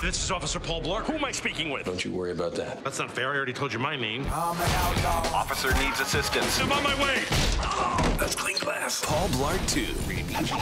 This is Officer Paul Blart. Who am I speaking with? Don't you worry about that. That's not fair. I already told you my name. I'm an outlaw. Officer needs assistance. I'm on my way. Oh, that's clean glass. Paul Blart 2.